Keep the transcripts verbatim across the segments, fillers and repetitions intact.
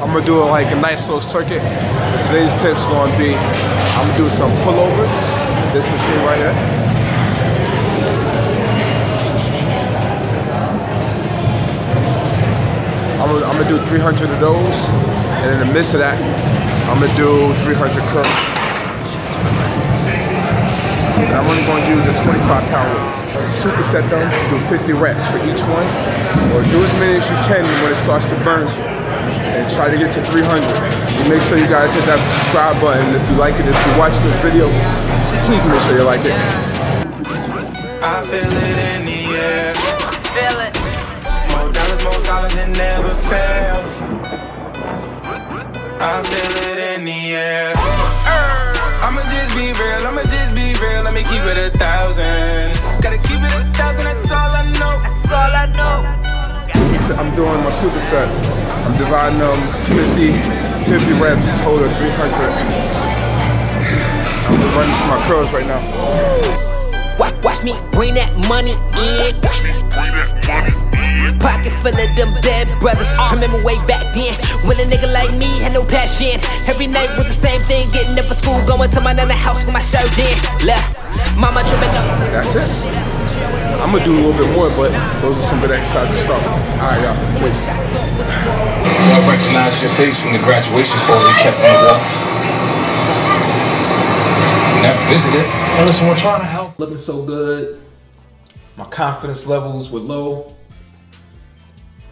I'm gonna do like a nice little circuit. But today's tip's gonna be, I'm gonna do some pullovers. This machine right here. I'm gonna, I'm gonna do three hundred of those, and in the midst of that, I'm gonna do three hundred curls. And I'm only going to use the twenty-five pound weights. Superset them, do fifty reps for each one, or do as many as you can when it starts to burn, and try to get to three hundred. And make sure you guys hit that subscribe button if you like it. If you watch this video, please make sure you like it. I feel it in the air. I feel it. More dollars, more dollars, it never fail. I feel it in the air. I'ma just be real, I'ma just be real, let me keep it a thousand. Gotta keep it a thousand, that's all I know. That's all I know. I'm doing my supersets. I'm dividing them fifty, fifty reps, a total of three hundred. I'm gonna run into my curls right now. Watch, watch me bring that money in. Watch me bring that money in. Pocket full of them bad brothers. I remember way back then when a nigga like me had no passion. Every night was the same thing, getting up for school, going to my nana house for my shirt in. Left, mama tripping up. That's it. I'm gonna do a little bit more, but those are some good exercises to start. Alright, y'all. Wait. I recognize your face from the graduation photo we kept on the wall. Never visited. Hey, listen, we're trying to help. Looking so good. My confidence levels were low.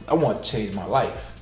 I want to change my life.